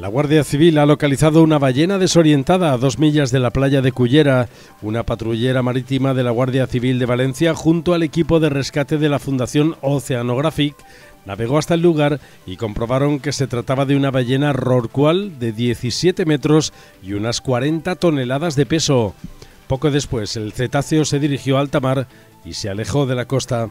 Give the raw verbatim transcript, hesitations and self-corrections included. La Guardia Civil ha localizado una ballena desorientada a dos millas de la playa de Cullera. Una patrullera marítima de la Guardia Civil de Valencia, junto al equipo de rescate de la Fundación Oceanogràfic, navegó hasta el lugar y comprobaron que se trataba de una ballena rorcual de diecisiete metros y unas cuarenta toneladas de peso. Poco después, el cetáceo se dirigió a alta mar y se alejó de la costa.